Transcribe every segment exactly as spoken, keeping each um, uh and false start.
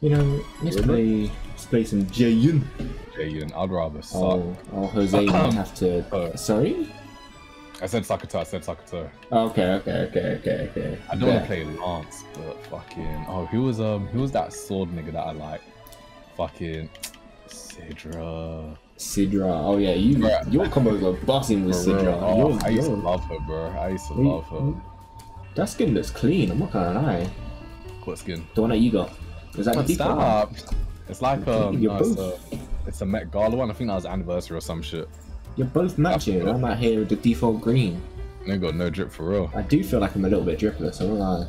You know, let's really? play let's play some Jayun. Jayun, I'd rather suck. Oh, oh Jose might have to. Uh, Sorry. I said Sakuta, I said Sakuta. Okay, okay, okay, okay, okay. I don't yeah. want to play Lance, but fucking oh, who was um, who was that sword nigga that I like? Fucking Sidra. Sidra. Oh yeah, you bro, your combos were busting with Sidra. Real. Oh, your, I used your... to love her, bro. I used to you, love her. That skin looks clean. I'm not gonna lie. What skin? The one that you got. Is that the stop? It's like um, no, it's a, it's a Met Gala one. I think that was anniversary or some shit. You're both matching. I'm out here with the default green. I ain't got no drip for real. I do feel like I'm a little bit dripless. I'm not lying.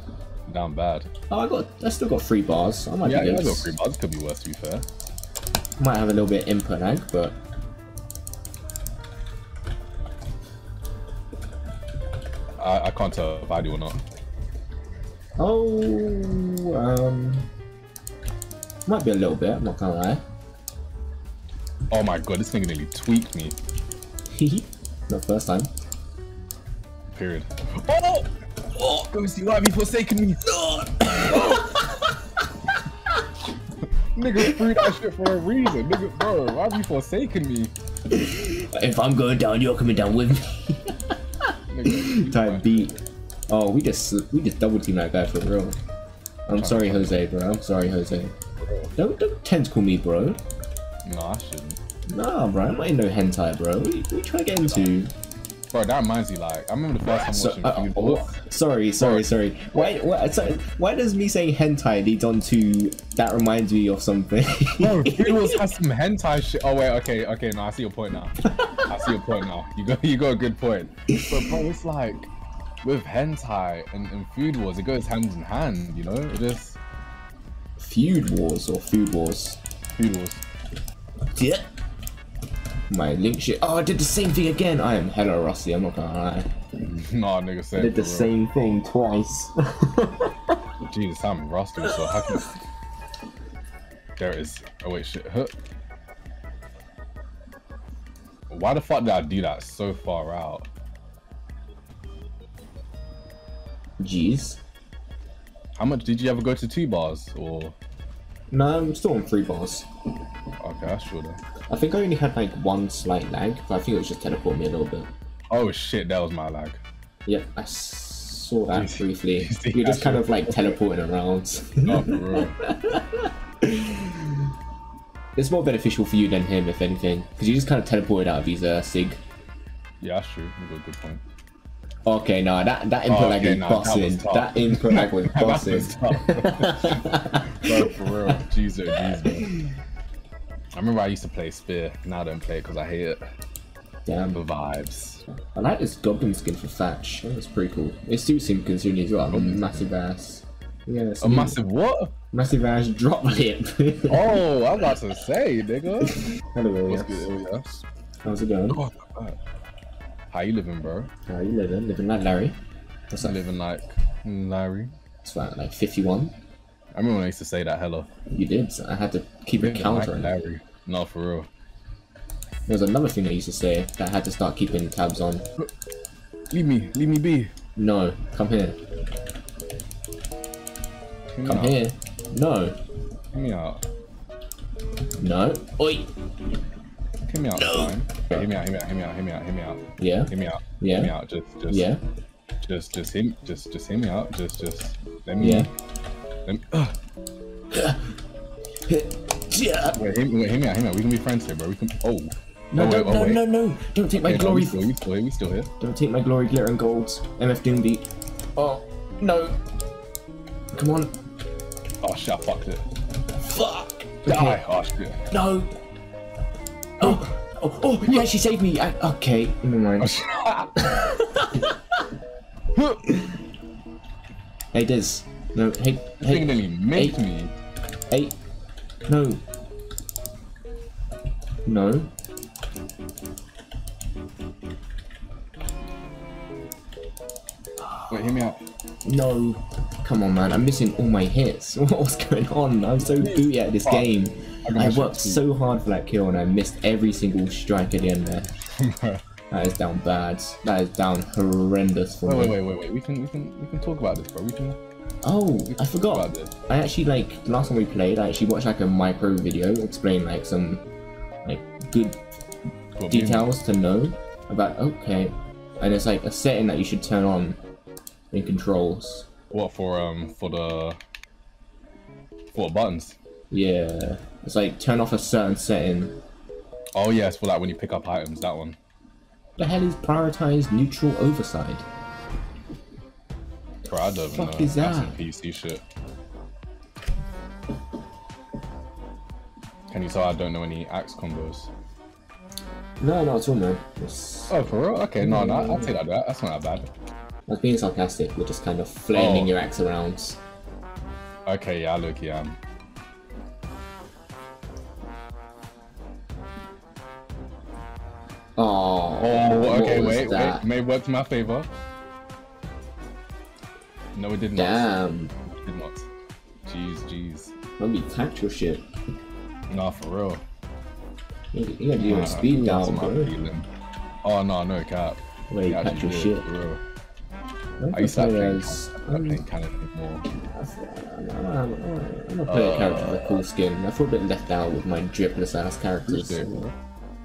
Damn bad. Oh, I got. I still got three bars. I might yeah, be I got three bars. Could be worse, to be fair. Might have a little bit of input lag, but. I, I can't tell if I do or not. Oh, um. Might be a little bit, I'm not gonna lie. Oh my god, this thing nearly tweaked me. Hehe. Not first time. Period. Oh! Oh! Ghosty, why have you forsaken me? No! Nigga threw that shit for a reason. Nigga, bro, why have you forsaken me? If I'm going down, you're coming down with me. Nigga, time beat. Oh, we just we just double team that guy for real. I'm sorry, Jose, bro. I'm sorry, Jose. Don't, don't tend to call me bro. No, I shouldn't. Nah, bro, I'm not in no hentai, bro. What are you, what are you trying to get into? Bro, that reminds me, like, I remember the first time so, watching uh, uh, Sorry, sorry, bro. sorry. Why why, sorry, why does me saying hentai lead on to that reminds me of something? Bro, it was some hentai shit. Oh, wait, okay, okay, no, I see your point now. I see your point now. You got, you got a good point. But, bro, it's like, with hentai and, and Food Wars, it goes hand in hand, you know? It just... Feud Wars or Food Wars? Food Wars. Yeah. My link shit. Oh, I did the same thing again. I am hella rusty. I'm not gonna lie. Nah, nigga, same. I did the real. same thing twice. Jesus, I'm rusty. So how can? There it is. Oh wait, shit. Huh. Why the fuck did I do that so far out? Jeez. How much did you ever go to two bars or? No, I'm still on three bars. Okay, that's true then. I think I only had like one slight lag, but I think it was just teleporting me a little bit. Oh shit, that was my lag. Yep, I saw that briefly. You're just kind of like teleporting around. No, for real. It's more beneficial for you than him, if anything, because you just kind of teleported out of his uh, sig. Yeah, that's true. You got a good point. Okay, no, that that input oh, lag okay, was no, bossing. That, that input lag was bossing. Bro, for real, Jesus, Jesus. I remember I used to play Spear. Now I don't play it because I hate it. Damn the vibes. I like this Goblin skin for Thatch. That's pretty cool. It suits him considering he's got a massive ass. Yeah, a massive what? Massive ass drop lip. Oh, I was about to say, nigga. Hello, what's good? Yes. How's it going? Oh, how you living, bro? How you living? Living like Larry. What's that? Living like Larry. It's like, like fifty-one. I remember when I used to say that, hello. You did. So I had to keep living a count like on Larry. No, for real. There was another thing I used to say that I had to start keeping tabs on. Leave me. Leave me be. No. Come here. Come, come here. No. Come me out. No. Oi. Hear me out, fine. Hear me out, hear me out, hear me out, hear me out, hear me out. Yeah. Hear me out. Yeah. Hear me out. Just, just. Yeah. Just, just him. Just, just hear me out. Just, just. Let me. Yeah. Let me. Uh. Yeah. Wait, hear, wait, hear me out, hear me out. We can be friends here, bro. We can. Oh. No, no, wait, no, oh, no, no, no. Don't take my yeah, glory. No, we, still, we still here. We still here. Don't take my glory, glitter and gold. M F Doom beat. Oh no. Come on. Oh shit! I fucked it. Fuck. Okay. Die. Oh shit. No. Oh, oh, oh, yeah, she saved me. I, okay, never mind. Hey, Dez. No, hey, this hey. Thing nearly made hey, me. Hey, no. No. Wait, hear me out. No. Come on, man. I'm missing all my hits. What's going on? I'm so booty at this oh. game. I worked so hard for that kill and I missed every single strike at the end there. That is down bad. That is down horrendous for me. Wait, wait, wait, wait, wait. We can, we can, we can talk about this, bro. We can. Oh, I forgot. I actually, like, last time we played, I actually watched, like, a micro video explain, like, some, like, good what details to know about, okay. And it's, like, a setting that you should turn on in controls. What, for, um, for the, for buttons? Yeah. It's, like, turn off a certain setting. Oh, yeah, it's for that when you pick up items, that one. The hell is prioritize neutral oversight? Bro, I don't fuck know. Is that? That's some P C shit. Can you tell I don't know any axe combos? No, not at all, man. It's... Oh, for real? Okay, no, no, no, I'll take that back. That's not that bad. I was being sarcastic. We're just kind of flaming oh. your axe around. Okay, yeah, look, yeah. I'm... Oh, oh okay, wait, that? wait, may work to my favor. No, it did not. Damn. It did not. Jeez, jeez. That'd be tactical shit. Nah, for real. You, you gotta do your speed down, bro. Oh, no, no cap. Wait, tactical shit. For real. I, I used to playing kind of more. I'm not playing a character with a cool skin. I feel a bit left out with my dripless ass characters.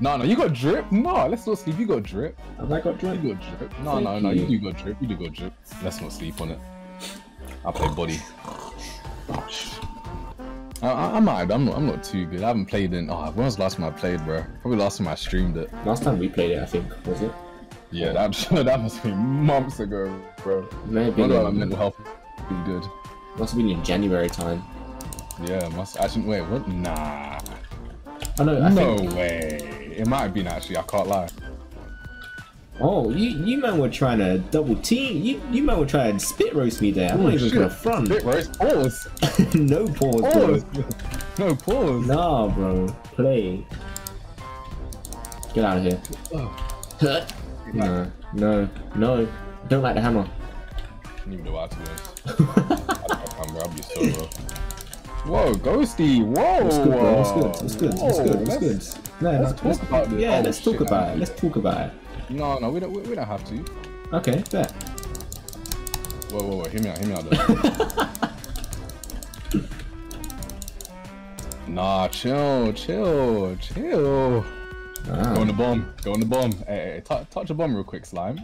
No, no, you got drip? No, let's not sleep. You got drip. Have I got drip? You got drip. No, Thank no, no, you. you do got drip. You do got drip. Let's not sleep on it. I play body. I, I, I might. I'm not. I'm not too good. I haven't played in. Oh, when was the last time I played, bro? Probably last time I streamed it. Last time we played it, I think, was it? Yeah, that that must be months ago, bro. Maybe. I don't know, my mental health been good. Must have been in January time. Yeah, must. Actually, wait. What? Nah. I know. I no think... way. It might have been actually, I can't lie. Oh, you you man were trying to double team. You you man were trying to spit roast me there. I'm not even gonna front. Spit roast? Pause. No pause, pause, bro. No pause. Nah, bro. Play. Get out of here. Oh. No, no, no. I don't like the hammer. I don't even know how to do this. Whoa, Ghosty. Whoa. That's good, that's good, that's good, that's good, that's good. No, let's, let's, talk let's, about this. Yeah, oh, let's shit, talk about man. it. Let's talk about it. No, no, we don't. We, we don't have to. Okay, fair. Whoa, whoa, whoa! Hear me out. Hear me out. Though. Nah, chill, chill, chill. Ah. Go on the bomb. Go on the bomb. Hey, hey touch a bomb real quick, slime.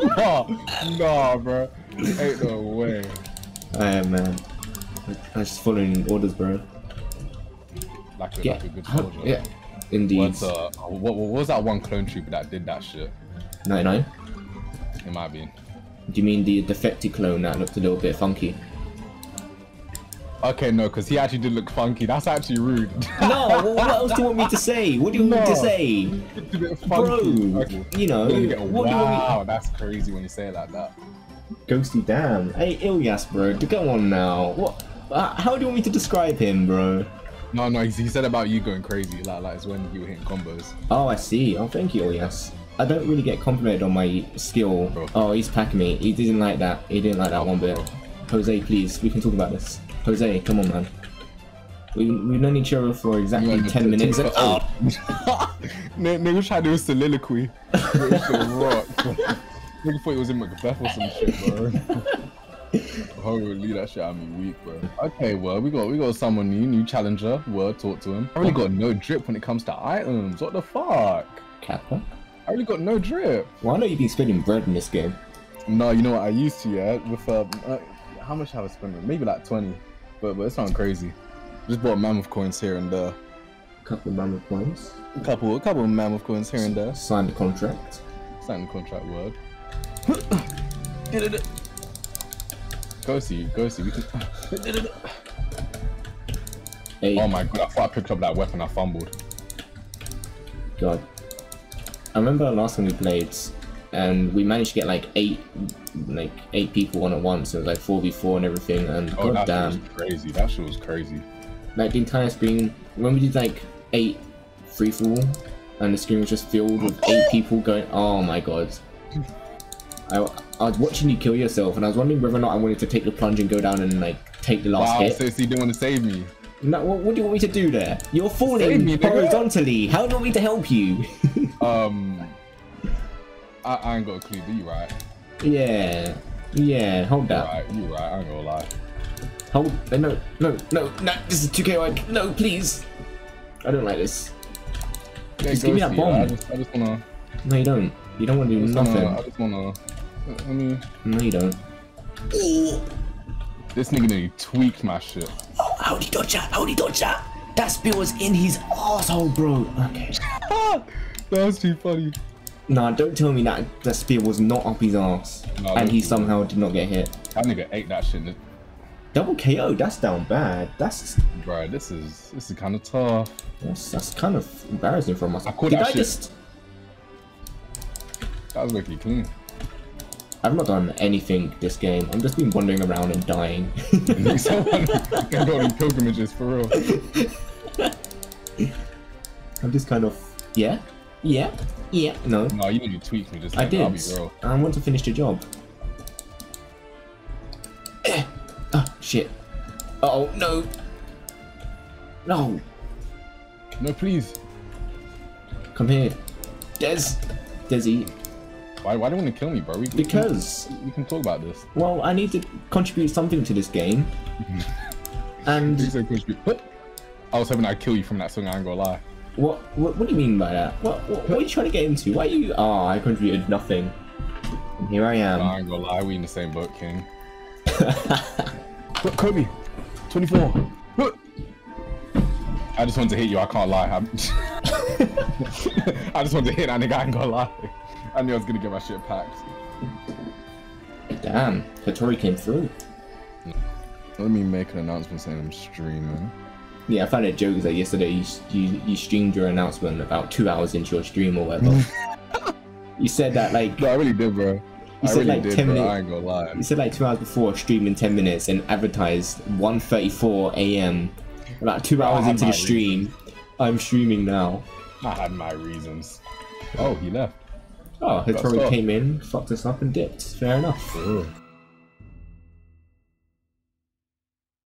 Nah, nah, bro. Ain't no way. I am, man. I'm just following orders, bro. Like a, yeah. like a good soldier. Yeah, indeed. What, uh, what, what was that one clone trooper that did that shit? ninety-nine? It might be. Do you mean the defective clone that looked a little bit funky? Okay, no, because he actually did look funky. That's actually rude. No, well, what else do you want me to say? What do you no, want me to say? It's a bit funky. Bro, okay. you know. Get, what wow, do you want me... that's crazy when you say it like that. Ghosty damn. Hey, Ilyas, bro, go on now. What? Uh, how do you want me to describe him, bro? No, no, he said about you going crazy, like, like it's when you were hitting combos. Oh, I see. Oh, thank you, yes. I don't really get complimented on my skill. Bro. Oh, he's packing me. He didn't like that. He didn't like that oh, one bro. bit. Jose, please, we can talk about this. Jose, come on, man. We, we've known each other for exactly yeah, ten minutes. Oh! Nigga tried to do a soliloquy. Nigga thought it was in Macbeth or some shit, bro. Holy, that shit had me weak, bro. Okay, well, we got we got someone new, new challenger. Word, talk to him. I really got no drip when it comes to items. What the fuck? Kappa? I really got no drip. Well, I know you've been spending bread in this game. No, you know what? I used to, yeah. With uh, uh how much have I spent? Maybe like twenty. But but it's not crazy. Just bought mammoth coins here and there. A couple of mammoth coins. A couple, a couple of mammoth coins here and there. Signed the contract. Signed the contract. Word. Get it. Go see, go see. We can... hey. Oh my god! I thought I picked up that weapon. I fumbled. God, I remember last time we played, and we managed to get like eight, like eight people on at once. It was like four v four and everything. And oh, god damn, that shit was crazy. That shit was crazy. Like the entire screen when we did like eight free for all, and the screen was just filled with eight people going. Oh my god. I, I was watching you kill yourself, and I was wondering whether or not I wanted to take the plunge and go down and like take the last wow, hit. So, so you didn't want to save me. No, what, what do you want me to do there? You're falling me, horizontally. How do you want me to help you? um, I, I ain't got a clue. But you right? Yeah. Yeah, hold that. Right, you're right, I ain't gonna lie. Hold, no, no, no, no, this is two K. No, please. I don't like this. Yeah, just give me that bomb. I just, I just wanna... No, you don't. You don't want to do I nothing. Wanna, I just wanna... I mean... No, you don't. This nigga nearly tweaked my shit. Oh, howdy dodger, howdy dodger. That spear was in his asshole, bro. Okay. That was too funny. Nah, don't tell me that that spear was not up his ass, no, and he somehow did not get hit. That nigga ate that shit. Double K O. That's down bad. That's. Bro, this is this is kind of tough. That's that's kind of embarrassing for myself. I caught did that I shit. Just... That was looking clean. I've not done anything this game. I'm just been wandering around and dying. Someone can go on pilgrimages for real. I'm just kind of yeah. Yeah, yeah, no. No, you need to tweak me just like I did. I'll be real. I want to finish the job. Oh, shit. Uh oh, no. No. No, please. Come here. Dez. Dezzy. Why, why do you want to kill me, bro? We, because. We can, we can talk about this. Well, I need to contribute something to this game. And. I was hoping I'd kill you from that song, I ain't gonna lie. What, what what do you mean by that? What what, what are you trying to get into? Why are you? Ah, oh, I contributed nothing. And here I am. No, I ain't gonna lie, we in the same boat, King. Look, Kobe, twenty-four. Look. I just wanted to hit you. I can't lie. I just wanted to hit that nigga. I ain't gonna lie. I knew I was gonna get my shit packed. Damn, Hattori came through. Let me make an announcement saying I'm streaming. Yeah, I found it joke that like yesterday you, you you streamed your announcement about two hours into your stream or whatever. You said that like. No, I really did, bro. You I said really like did, ten bro. Minutes. I ain't gonna lie. You said like two hours before streaming ten minutes and advertised one thirty-four A M About two hours into the stream, reasons. I'm streaming now. I had my reasons. Oh, he left. Oh, he probably came in, fucked us up, and dipped. Fair enough. Ooh.